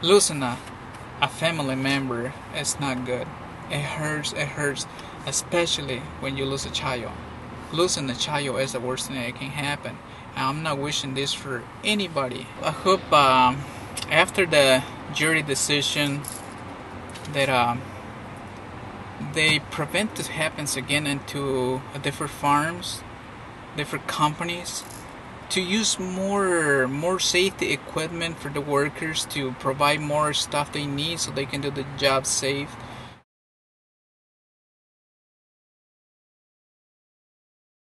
Losing a family member is not good. It hurts, especially when you lose a child. Losing a child is the worst thing that can happen. I'm not wishing this for anybody. I hope after the jury decision that they prevent this happens again into different farms, different companies, to use more safety equipment for the workers, to provide more stuff they need so they can do the job safe.